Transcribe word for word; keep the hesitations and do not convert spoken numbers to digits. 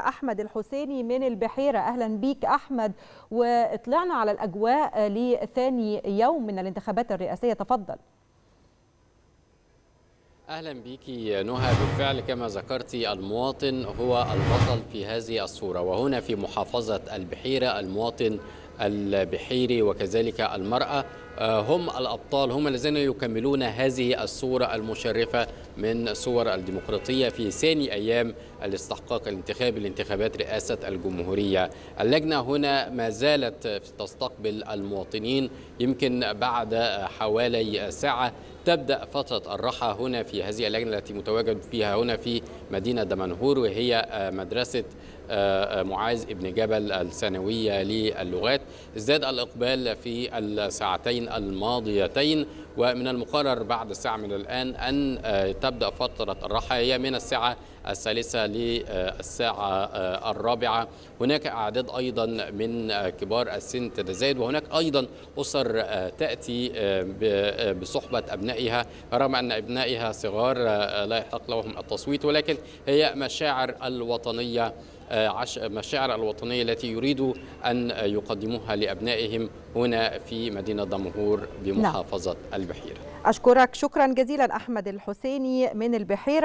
أحمد الحسيني من البحيرة، أهلا بيك أحمد. وطلعنا على الأجواء لثاني يوم من الانتخابات الرئاسية، تفضل. أهلا بيكي نهى. بالفعل كما ذكرتي، المواطن هو البطل في هذه الصورة، وهنا في محافظة البحيرة المواطن البحيري وكذلك المرأة هم الأبطال، هم الذين يكملون هذه الصورة المشرفة من صور الديمقراطية في ثاني أيام الاستحقاق الانتخابي لانتخابات رئاسة الجمهورية. اللجنة هنا ما زالت تستقبل المواطنين، يمكن بعد حوالي ساعة تبدأ فترة الراحة هنا في هذه اللجنة التي متواجد فيها هنا في مدينة دمنهور، وهي مدرسة معاذ ابن جبل الثانوية للغات. ازداد الإقبال في الساعتين الماضيتين، ومن المقرر بعد ساعة من الآن أن تبدأ فترة الراحة، هي من الساعة الثالثة للساعة الرابعة. هناك أعداد أيضا من كبار السن تتزايد، وهناك أيضا أسر تأتي بصحبة أبنائها، رغم أن أبنائها صغار لا يحق لهم التصويت، ولكن هي مشاعر الوطنية مشاعر الوطنية التي يريدوا أن يقدموها لأبنائهم هنا في مدينة دمنهور بمحافظة البحيرة. أشكرك شكرا جزيلا أحمد الحسيني من البحيرة.